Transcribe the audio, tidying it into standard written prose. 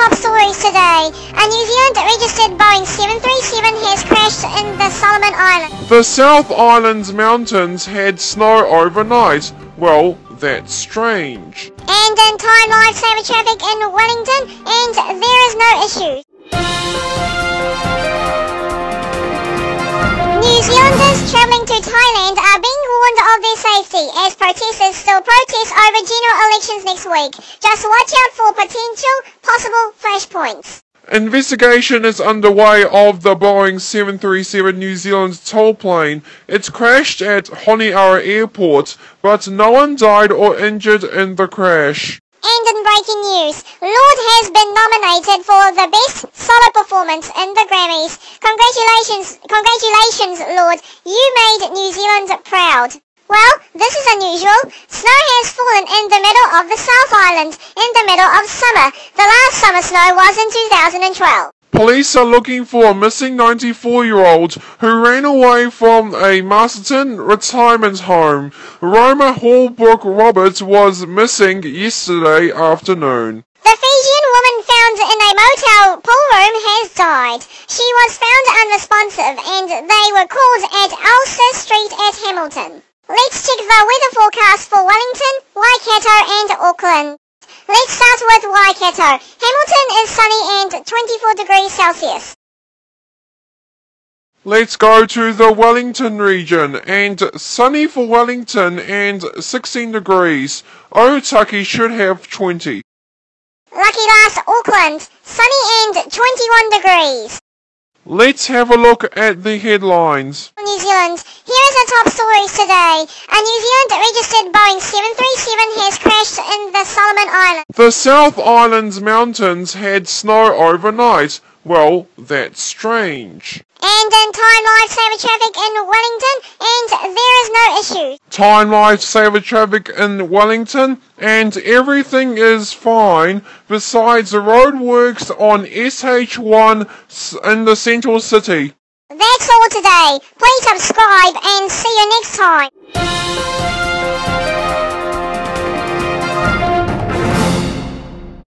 top stories today. A New Zealand-registered Boeing 737 has crashed in the Solomon Islands. The South Islands mountains had snow overnight. Well, that's strange. And in Thai lifesaver traffic in Wellington, and there is no issue. New Zealanders travelling to Thailand are being warned of their safety as protesters still protest over general elections next week. Just watch out for potential possible flashpoints. Investigation is underway of the Boeing 737 New Zealand's toll plane. It's crashed at Honiara Airport, but no one died or injured in the crash. And in breaking news, Lorde has been nominated for the Best Solo Performance in the Grammys. Congratulations Lorde, you made New Zealand proud. Well, this is unusual. Snow has fallen in the middle of the South Island, in the middle of summer. The last summer snow was in 2012. Police are looking for a missing 94-year-old who ran away from a Masterton retirement home. Roma Hallbrook Roberts was missing yesterday afternoon. The Fijian woman found in a motel pool room has died. She was found unresponsive and they were called at Ulster Street at Hamilton. Let's check the weather forecast for Wellington, Waikato and Auckland. Let's start with Waikato. Hamilton is sunny and 24 degrees Celsius. Let's go to the Wellington region, and sunny for Wellington and 16 degrees. Otaki should have 20. Lucky last, Auckland, sunny and 21 degrees. Let's have a look at the headlines. New Zealand, here is the top stories today. A New Zealand-registered Boeing 737 has crashed in the Solomon Islands. The South Islands mountains had snow overnight. Well, that's strange. And in Thai lifesaver traffic in Wellington, and there is no issue. Thai lifesaver traffic in Wellington, and everything is fine, besides the roadworks on SH1 in the central city. That's all today. Please subscribe and see you next time.